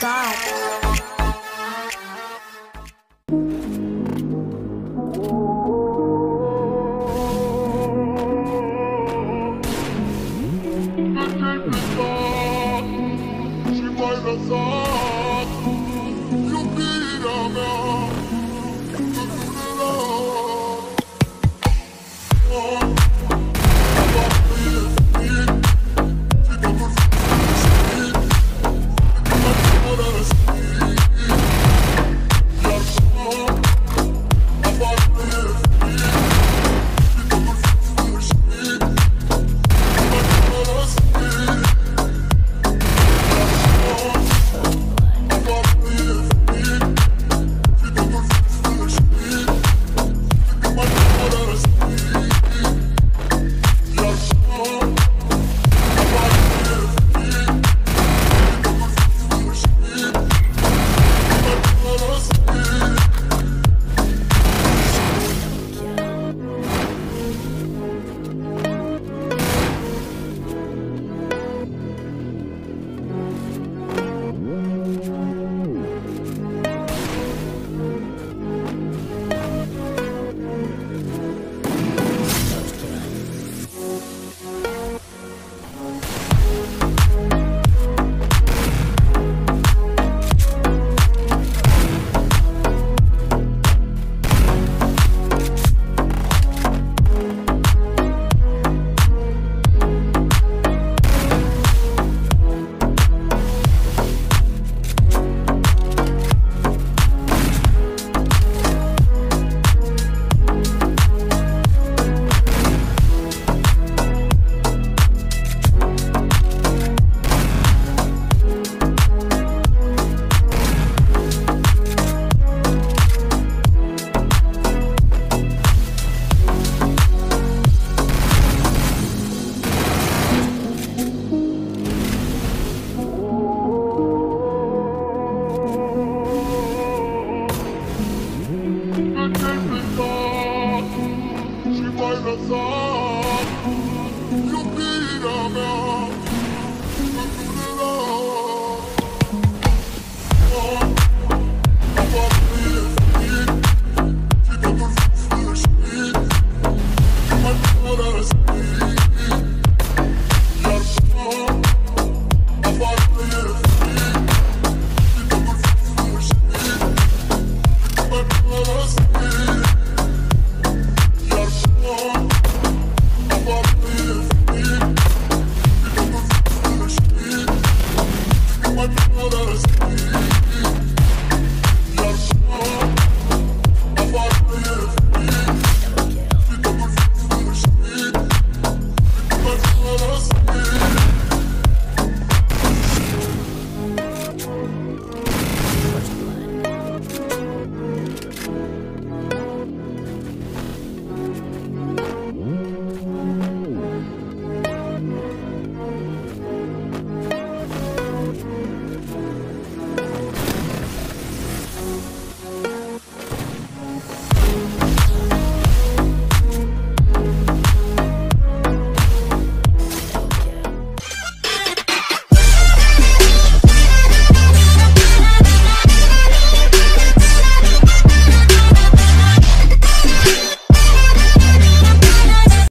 God.